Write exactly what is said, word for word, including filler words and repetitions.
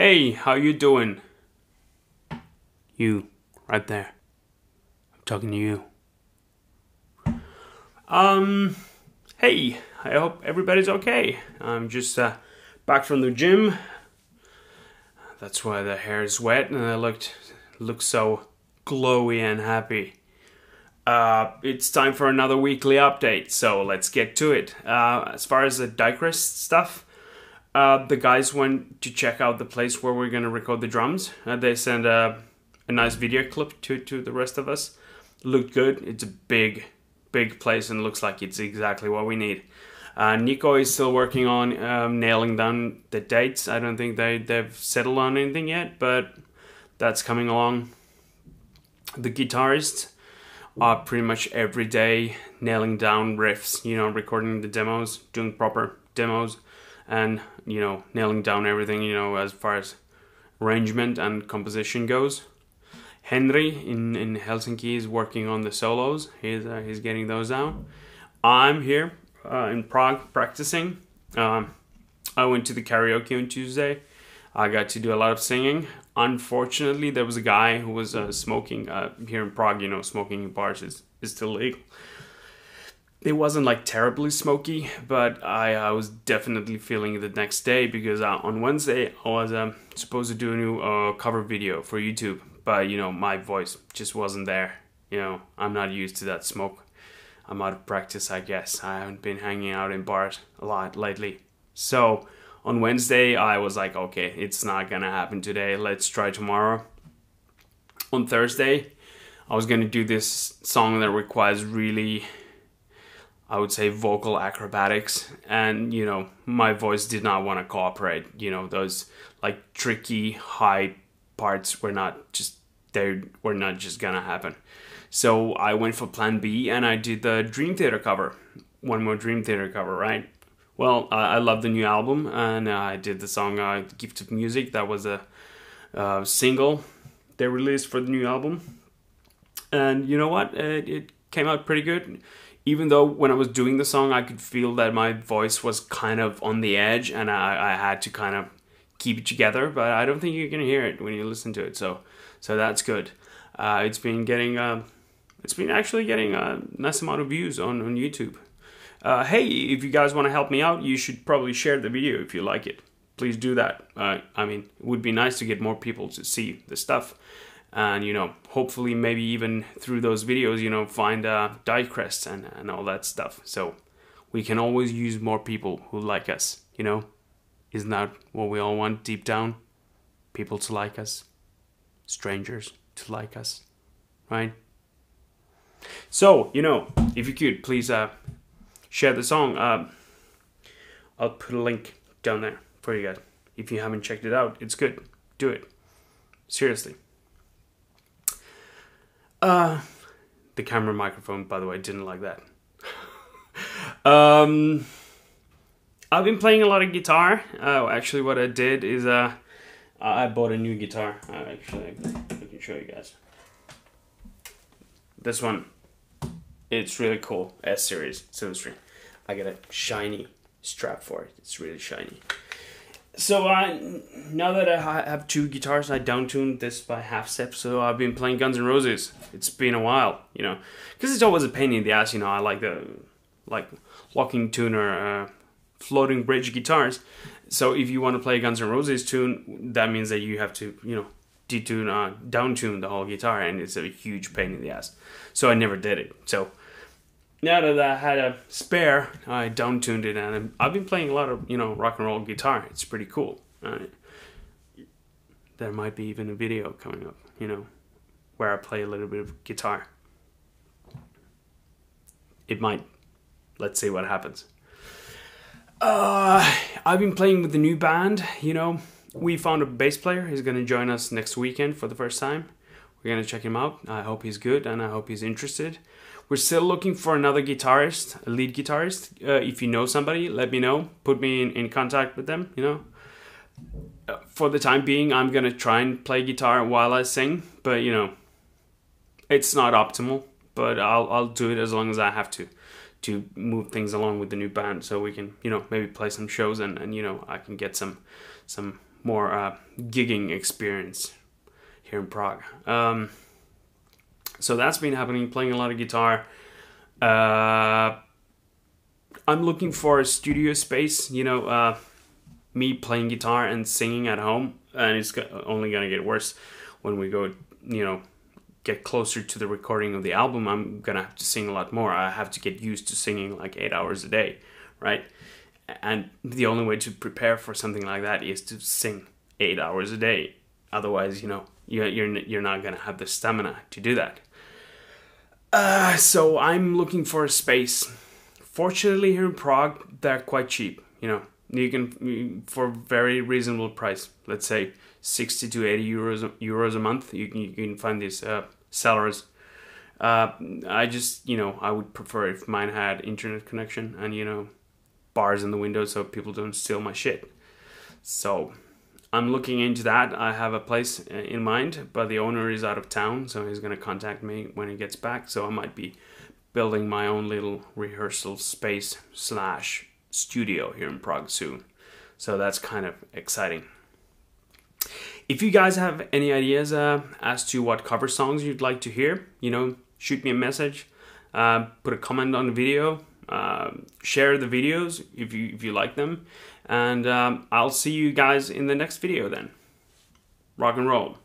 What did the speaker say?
Hey, how you doing? You, right there. I'm talking to you. Um, hey, I hope everybody's okay. I'm just uh, back from the gym. That's why the hair is wet and I looked, look so glowy and happy. Uh, it's time for another weekly update, so let's get to it. Uh, as far as the Dyecrest stuff, Uh, the guys went to check out the place where we're gonna record the drums. Uh, they sent a, a nice video clip to, to the rest of us. Looked good. It's a big, big place and looks like it's exactly what we need. Uh, Nico is still working on um, nailing down the dates. I don't think they, they've settled on anything yet, but that's coming along. The guitarists are pretty much every day nailing down riffs, you know, recording the demos, doing proper demos. And, you know, nailing down everything, you know, as far as arrangement and composition goes. Henry in, in Helsinki is working on the solos. He's, uh, he's getting those down. I'm here uh, in Prague practicing. Um, I went to the karaoke on Tuesday. I got to do a lot of singing. Unfortunately, there was a guy who was uh, smoking uh, here in Prague. You know, smoking in bars is, is still legal. It wasn't like terribly smoky, but I, I was definitely feeling it the next day because uh, on Wednesday I was um, supposed to do a new uh, cover video for YouTube, but you know, my voice just wasn't there. You know, I'm not used to that smoke. I'm out of practice, I guess. I haven't been hanging out in bars a lot lately. So on Wednesday I was like, okay, it's not gonna happen today. Let's try tomorrow. On Thursday I was gonna do this song that requires really, I would say, vocal acrobatics, and you know, my voice did not want to cooperate. You know, those like tricky high parts were not just, they were not just gonna happen. So I went for plan B and I did the Dream Theater cover. One more Dream Theater cover, right? Well, uh, I love the new album and uh, I did the song uh, Gift of Music. That was a uh, single they released for the new album. And you know what? It, it came out pretty good. Even though when I was doing the song, I could feel that my voice was kind of on the edge and I, I had to kind of keep it together, but I don't think you're gonna hear it when you listen to it. So, so that's good. Uh, it's been getting, uh, it's been actually getting a nice amount of views on, on YouTube. Uh, hey, if you guys want to help me out, you should probably share the video if you like it. Please do that. Uh, I mean, it would be nice to get more people to see the stuff. And, you know, hopefully maybe even through those videos, you know, find uh, Dyecrest and, and all that stuff. So we can always use more people who like us, you know. Isn't that what we all want deep down? People to like us. Strangers to like us. Right? So, you know, if you could, please uh, share the song. Uh, I'll put a link down there for you guys. If you haven't checked it out, it's good. Do it. Seriously. Uh, the camera microphone, by the way, didn't like that. um, I've been playing a lot of guitar. Uh, actually, what I did is uh, I bought a new guitar. Uh, actually, I can show you guys. This one, it's really cool. S series Silver Stream. I got a shiny strap for it. It's really shiny. So I, now that I have two guitars, I down-tuned this by half step, so I've been playing Guns N' Roses. It's been a while, you know, because it's always a pain in the ass, you know. I like the, like, locking tune or uh, floating bridge guitars. So if you want to play a Guns N' Roses tune, that means that you have to, you know, detune, uh, down-tune the whole guitar, and it's a huge pain in the ass. So I never did it. So now that I had a spare, I down-tuned it, and I've been playing a lot of, you know, rock and roll guitar. It's pretty cool. Uh, there might be even a video coming up, you know, where I play a little bit of guitar. It might. Let's see what happens. Uh, I've been playing with the new band, you know. We found a bass player. He's going to join us next weekend for the first time. We're going to check him out. I hope he's good, and I hope he's interested. We're still looking for another guitarist, a lead guitarist. Uh, if you know somebody, let me know. Put me in, in contact with them, you know. Uh, for the time being, I'm going to try and play guitar while I sing. But, you know, it's not optimal. But I'll, I'll do it as long as I have to, to move things along with the new band. So we can, you know, maybe play some shows and, and you know, I can get some, some more uh, gigging experience here in Prague. Um, so that's been happening, playing a lot of guitar. Uh, I'm looking for a studio space, you know, uh, me playing guitar and singing at home, and it's only gonna get worse when we go, you know, get closer to the recording of the album. I'm gonna have to sing a lot more. I have to get used to singing like eight hours a day, right? And the only way to prepare for something like that is to sing eight hours a day. Otherwise, you know, you're, you're, you're not gonna have the stamina to do that. Uh, so I'm looking for a space. Fortunately, here in Prague, they're quite cheap. You know, you can, for very reasonable price, let's say sixty to eighty euros euros a month, you can, you can find these uh, sellers. Uh, I just, you know, I would prefer if mine had internet connection and, you know, bars in the window so people don't steal my shit. So I'm looking into that. I have a place in mind, but the owner is out of town, so he's going to contact me when he gets back. So I might be building my own little rehearsal space slash studio here in Prague soon. So that's kind of exciting. If you guys have any ideas uh, as to what cover songs you'd like to hear, you know, shoot me a message, uh, put a comment on the video. Uh, share the videos if you if you like them, and um, I'll see you guys in the next video then. Rock and roll.